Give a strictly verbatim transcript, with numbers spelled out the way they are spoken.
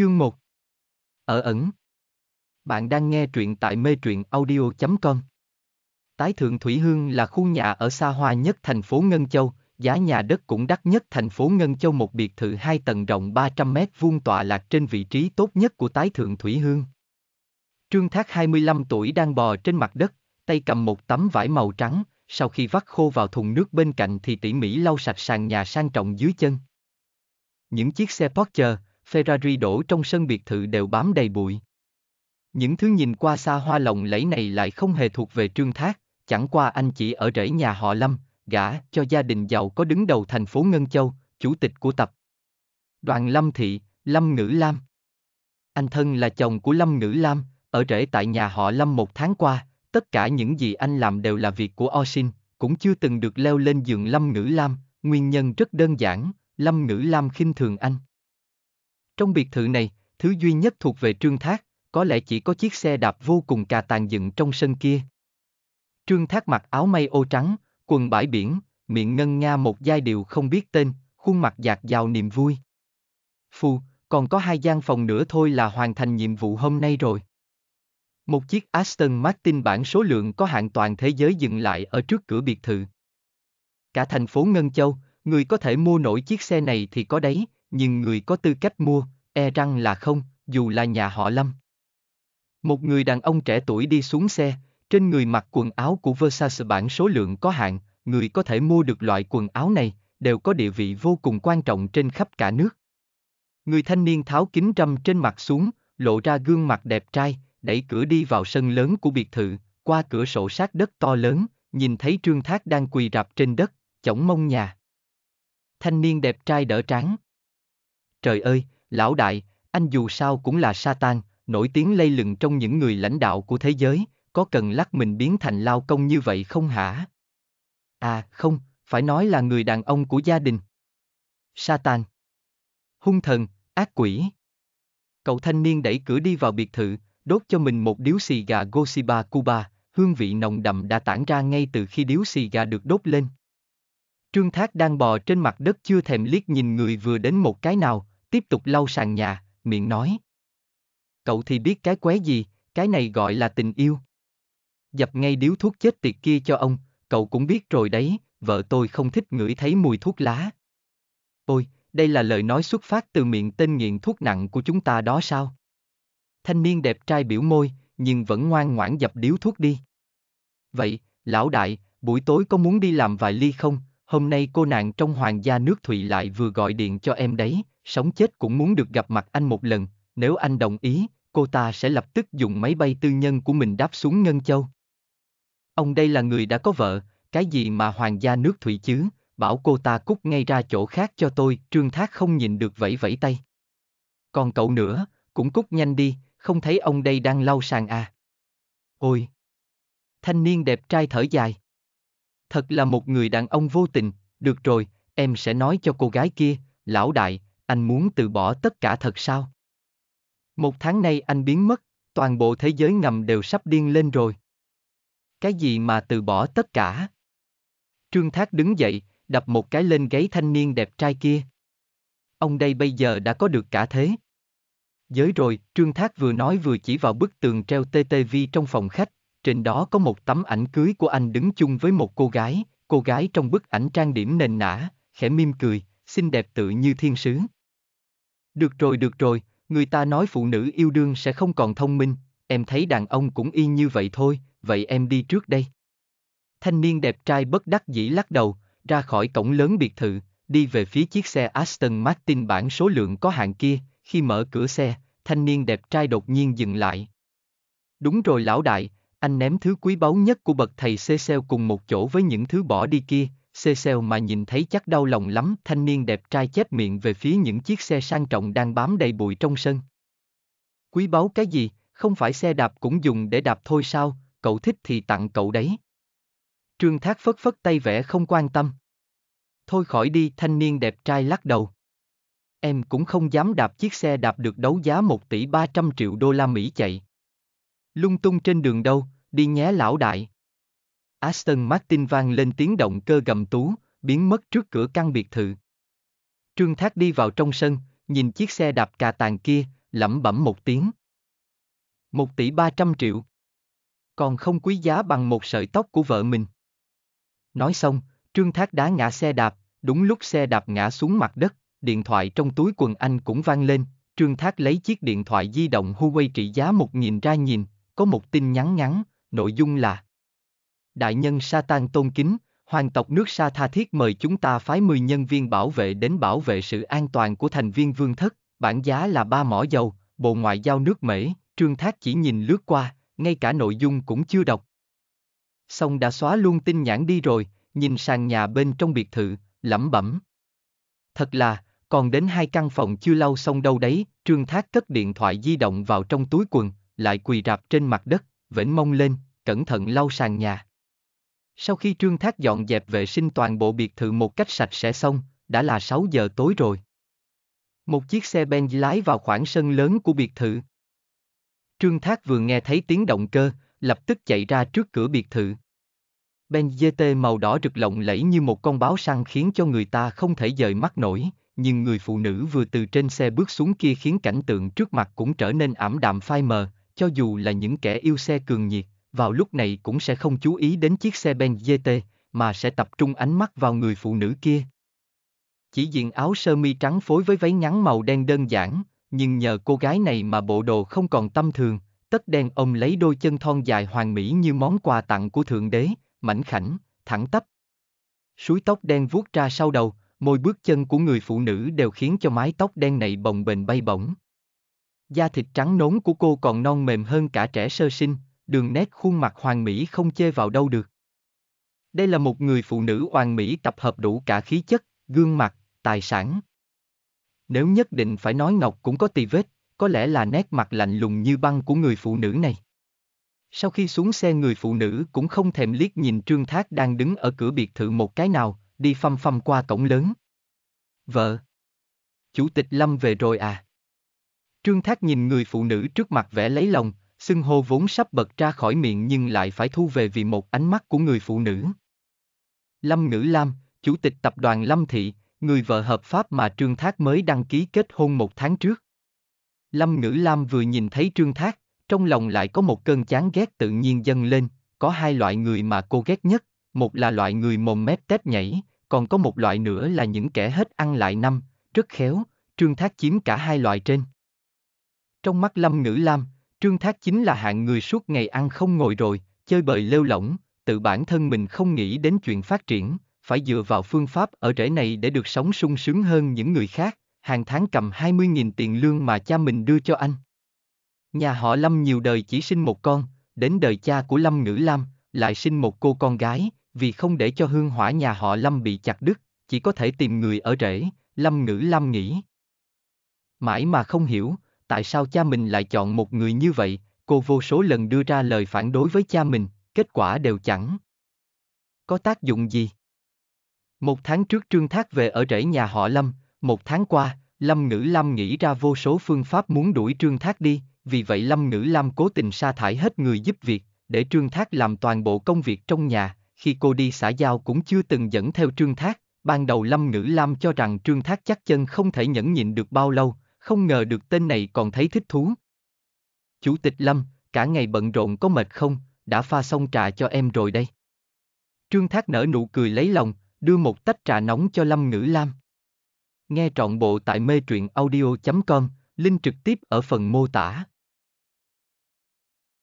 Chương một Ở ẩn. Bạn đang nghe truyện tại MeTruyenAudio chấm com. Tái Thượng Thủy Hương là khu nhà ở xa hoa nhất thành phố Ngân Châu, giá nhà đất cũng đắt nhất thành phố Ngân Châu. Một biệt thự hai tầng rộng ba trăm mét vuông tọa lạc trên vị trí tốt nhất của Tái Thượng Thủy Hương. Trương Thác hai mươi lăm tuổi đang bò trên mặt đất, tay cầm một tấm vải màu trắng, sau khi vắt khô vào thùng nước bên cạnh thì tỉ mỉ lau sạch sàn nhà sang trọng dưới chân. Những chiếc xe Porsche, Ferrari đổ trong sân biệt thự đều bám đầy bụi. Những thứ nhìn qua xa hoa lộng lẫy này lại không hề thuộc về Trương Thác, chẳng qua anh chỉ ở rễ nhà họ Lâm, gả cho gia đình giàu có đứng đầu thành phố Ngân Châu, chủ tịch của tập đoàn Lâm Thị, Lâm Ngữ Lam. Anh thân là chồng của Lâm Ngữ Lam, ở rễ tại nhà họ Lâm một tháng qua, tất cả những gì anh làm đều là việc của Osin, cũng chưa từng được leo lên giường Lâm Ngữ Lam, nguyên nhân rất đơn giản, Lâm Ngữ Lam khinh thường anh. Trong biệt thự này, thứ duy nhất thuộc về Trương Thác, có lẽ chỉ có chiếc xe đạp vô cùng cà tàng dựng trong sân kia. Trương Thác mặc áo may ô trắng, quần bãi biển, miệng ngân nga một giai điệu không biết tên, khuôn mặt dạt dào niềm vui. Phù, còn có hai gian phòng nữa thôi là hoàn thành nhiệm vụ hôm nay rồi. Một chiếc Aston Martin bản số lượng có hạn toàn thế giới dừng lại ở trước cửa biệt thự. Cả thành phố Ngân Châu, người có thể mua nổi chiếc xe này thì có đấy. Nhưng người có tư cách mua, e rằng là không, dù là nhà họ Lâm. Một người đàn ông trẻ tuổi đi xuống xe, trên người mặc quần áo của Versace bản số lượng có hạn, người có thể mua được loại quần áo này, đều có địa vị vô cùng quan trọng trên khắp cả nước. Người thanh niên tháo kính râm trên mặt xuống, lộ ra gương mặt đẹp trai, đẩy cửa đi vào sân lớn của biệt thự, qua cửa sổ sát đất to lớn, nhìn thấy Trương Thác đang quỳ rạp trên đất, chổng mông nhà. Thanh niên đẹp trai đỡ trán. Trời ơi, lão đại, anh dù sao cũng là Satan, nổi tiếng lây lừng trong những người lãnh đạo của thế giới, có cần lắc mình biến thành lao công như vậy không hả? À, không, phải nói là người đàn ông của gia đình. Satan. Hung thần, ác quỷ. Cậu thanh niên đẩy cửa đi vào biệt thự, đốt cho mình một điếu xì gà Goshiba Cuba, hương vị nồng đậm đã tản ra ngay từ khi điếu xì gà được đốt lên. Trương Thác đang bò trên mặt đất chưa thèm liếc nhìn người vừa đến một cái nào, tiếp tục lau sàn nhà, miệng nói. Cậu thì biết cái qué gì, cái này gọi là tình yêu. Dập ngay điếu thuốc chết tiệt kia cho ông, cậu cũng biết rồi đấy, vợ tôi không thích ngửi thấy mùi thuốc lá. Ôi, đây là lời nói xuất phát từ miệng tên nghiện thuốc nặng của chúng ta đó sao? Thanh niên đẹp trai biểu môi, nhưng vẫn ngoan ngoãn dập điếu thuốc đi. Vậy, lão đại, buổi tối có muốn đi làm vài ly không? Hôm nay cô nàng trong hoàng gia nước Thụy lại vừa gọi điện cho em đấy, sống chết cũng muốn được gặp mặt anh một lần, nếu anh đồng ý, cô ta sẽ lập tức dùng máy bay tư nhân của mình đáp xuống Ngân Châu. Ông đây là người đã có vợ, cái gì mà hoàng gia nước Thụy chứ, bảo cô ta cút ngay ra chỗ khác cho tôi, Trương Thác không nhìn được vẫy vẫy tay. Còn cậu nữa, cũng cút nhanh đi, không thấy ông đây đang lau sàn à. Ôi! Thanh niên đẹp trai thở dài. Thật là một người đàn ông vô tình, được rồi, em sẽ nói cho cô gái kia, lão đại, anh muốn từ bỏ tất cả thật sao? Một tháng nay anh biến mất, toàn bộ thế giới ngầm đều sắp điên lên rồi. Cái gì mà từ bỏ tất cả? Trương Thác đứng dậy, đập một cái lên gáy thanh niên đẹp trai kia. Ông đây bây giờ đã có được cả thế giới rồi, Trương Thác vừa nói vừa chỉ vào bức tường treo tê tê vê trong phòng khách. Trên đó có một tấm ảnh cưới của anh đứng chung với một cô gái, cô gái trong bức ảnh trang điểm nền nã, khẽ mỉm cười, xinh đẹp tựa như thiên sứ. Được rồi, được rồi, người ta nói phụ nữ yêu đương sẽ không còn thông minh, em thấy đàn ông cũng y như vậy thôi, vậy em đi trước đây. Thanh niên đẹp trai bất đắc dĩ lắc đầu, ra khỏi cổng lớn biệt thự, đi về phía chiếc xe Aston Martin bản số lượng có hạn kia, khi mở cửa xe, thanh niên đẹp trai đột nhiên dừng lại. Đúng rồi lão đại. Anh ném thứ quý báu nhất của bậc thầy Cecil cùng một chỗ với những thứ bỏ đi kia, Cecil mà nhìn thấy chắc đau lòng lắm. Thanh niên đẹp trai chép miệng về phía những chiếc xe sang trọng đang bám đầy bụi trong sân. Quý báu cái gì, không phải xe đạp cũng dùng để đạp thôi sao, cậu thích thì tặng cậu đấy. Trương Thác phất phất tay vẽ không quan tâm. Thôi khỏi đi, thanh niên đẹp trai lắc đầu. Em cũng không dám đạp chiếc xe đạp được đấu giá một tỷ ba trăm triệu đô la Mỹ chạy lung tung trên đường đâu, đi nhé lão đại. Aston Martin vang lên tiếng động cơ gầm tú, biến mất trước cửa căn biệt thự. Trương Thác đi vào trong sân, nhìn chiếc xe đạp cà tàng kia, lẩm bẩm một tiếng. Một tỷ ba trăm triệu. Còn không quý giá bằng một sợi tóc của vợ mình. Nói xong, Trương Thác đá ngã xe đạp, đúng lúc xe đạp ngã xuống mặt đất, điện thoại trong túi quần anh cũng vang lên. Trương Thác lấy chiếc điện thoại di động Huawei trị giá một nghìn ra nhìn, có một tin nhắn ngắn, nội dung là: Đại nhân Satan tôn kính, hoàng tộc nước Sa tha thiết mời chúng ta phái mười nhân viên bảo vệ đến bảo vệ sự an toàn của thành viên vương thất, bản giá là ba mỏ dầu, bộ ngoại giao nước Mễ. Trương Thác chỉ nhìn lướt qua, ngay cả nội dung cũng chưa đọc. Xong đã xóa luôn tin nhắn đi rồi, nhìn sàn nhà bên trong biệt thự, lẩm bẩm. Thật là, còn đến hai căn phòng chưa lau xong đâu đấy. Trương Thác cất điện thoại di động vào trong túi quần, lại quỳ rạp trên mặt đất, vểnh mông lên, cẩn thận lau sàn nhà. Sau khi Trương Thác dọn dẹp vệ sinh toàn bộ biệt thự một cách sạch sẽ xong, đã là sáu giờ tối rồi. Một chiếc xe Benz lái vào khoảng sân lớn của biệt thự. Trương Thác vừa nghe thấy tiếng động cơ, lập tức chạy ra trước cửa biệt thự. Benz giê tê màu đỏ rực lộng lẫy như một con báo săn khiến cho người ta không thể dời mắt nổi, nhưng người phụ nữ vừa từ trên xe bước xuống kia khiến cảnh tượng trước mặt cũng trở nên ảm đạm phai mờ, cho dù là những kẻ yêu xe cường nhiệt, vào lúc này cũng sẽ không chú ý đến chiếc xe Benz giê tê, mà sẽ tập trung ánh mắt vào người phụ nữ kia. Chỉ diện áo sơ mi trắng phối với váy ngắn màu đen đơn giản, nhưng nhờ cô gái này mà bộ đồ không còn tầm thường, tất đen ôm lấy đôi chân thon dài hoàn mỹ như món quà tặng của Thượng Đế, mảnh khảnh, thẳng tắp. Suối tóc đen vuốt ra sau đầu, mỗi bước chân của người phụ nữ đều khiến cho mái tóc đen này bồng bềnh bay bổng. Da thịt trắng nõn của cô còn non mềm hơn cả trẻ sơ sinh, đường nét khuôn mặt hoàn mỹ không chê vào đâu được. Đây là một người phụ nữ hoàn mỹ tập hợp đủ cả khí chất, gương mặt, tài sản. Nếu nhất định phải nói ngọc cũng có tì vết, có lẽ là nét mặt lạnh lùng như băng của người phụ nữ này. Sau khi xuống xe, người phụ nữ cũng không thèm liếc nhìn Trương Thác đang đứng ở cửa biệt thự một cái nào, đi phăm phăm qua cổng lớn. Vợ. Chủ tịch Lâm về rồi à? Trương Thác nhìn người phụ nữ trước mặt vẻ lấy lòng, xưng hô vốn sắp bật ra khỏi miệng nhưng lại phải thu về vì một ánh mắt của người phụ nữ. Lâm Ngữ Lam, chủ tịch tập đoàn Lâm Thị, người vợ hợp pháp mà Trương Thác mới đăng ký kết hôn một tháng trước. Lâm Ngữ Lam vừa nhìn thấy Trương Thác, trong lòng lại có một cơn chán ghét tự nhiên dâng lên. Có hai loại người mà cô ghét nhất, một là loại người mồm mép tép nhảy, còn có một loại nữa là những kẻ hết ăn lại năm, rất khéo. Trương Thác chiếm cả hai loại trên. Trong mắt Lâm Ngữ Lam, Trương Thác chính là hạng người suốt ngày ăn không ngồi rồi, chơi bời lêu lỏng, tự bản thân mình không nghĩ đến chuyện phát triển, phải dựa vào phương pháp ở rễ này để được sống sung sướng hơn những người khác, hàng tháng cầm hai mươi nghìn tiền lương mà cha mình đưa cho anh. Nhà họ Lâm nhiều đời chỉ sinh một con, đến đời cha của Lâm Ngữ Lam, lại sinh một cô con gái, vì không để cho hương hỏa nhà họ Lâm bị chặt đứt, chỉ có thể tìm người ở rễ, Lâm Ngữ Lam nghĩ. Mãi mà không hiểu, tại sao cha mình lại chọn một người như vậy, cô vô số lần đưa ra lời phản đối với cha mình, kết quả đều chẳng có tác dụng gì. Một tháng trước Trương Thác về ở rễ nhà họ Lâm, một tháng qua, Lâm Ngữ Lam nghĩ ra vô số phương pháp muốn đuổi Trương Thác đi, vì vậy Lâm Ngữ Lam cố tình sa thải hết người giúp việc, để Trương Thác làm toàn bộ công việc trong nhà, khi cô đi xã giao cũng chưa từng dẫn theo Trương Thác. Ban đầu Lâm Ngữ Lam cho rằng Trương Thác chắc chân không thể nhẫn nhịn được bao lâu, không ngờ được tên này còn thấy thích thú. Chủ tịch Lâm, cả ngày bận rộn có mệt không, đã pha xong trà cho em rồi đây. Trương Thác nở nụ cười lấy lòng, đưa một tách trà nóng cho Lâm Ngữ Lam. Nghe trọn bộ tại MeTruyenAudio chấm com, link trực tiếp ở phần mô tả.